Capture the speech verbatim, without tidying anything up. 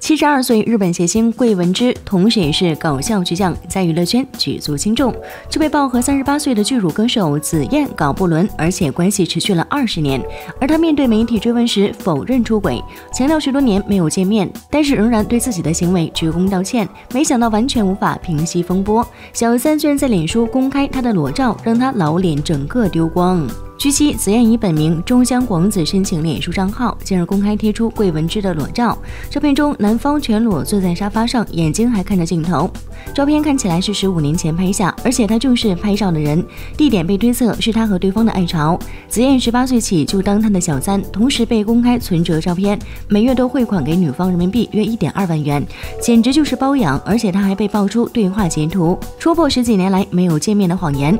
七十二岁日本谐星桂玟之，同时也是搞笑巨匠，在娱乐圈举足轻重，却被曝和三十八岁的巨乳歌手紫燕搞不伦，而且关系持续了二十年。而她面对媒体追问时否认出轨，强调十多年没有见面，但是仍然对自己的行为鞠躬道歉。没想到完全无法平息风波，小三居然在脸书公开她的裸照，让她老脸整个丢光。据悉，紫燕以本名中江广子申请脸书账号，进而公开贴出桂玟之的裸照。照片中，男方全裸坐在沙发上，眼睛还看着镜头。照片看起来是十五年前拍下，而且他正是拍照的人，地点被推测是他和对方的爱巢。紫燕十八岁起就当他的小三，同时被公开存折照片，每月都汇款给女方人民币约一点二万元，简直就是包养。而且他还被爆出对话截图，戳破十几年来没有见面的谎言。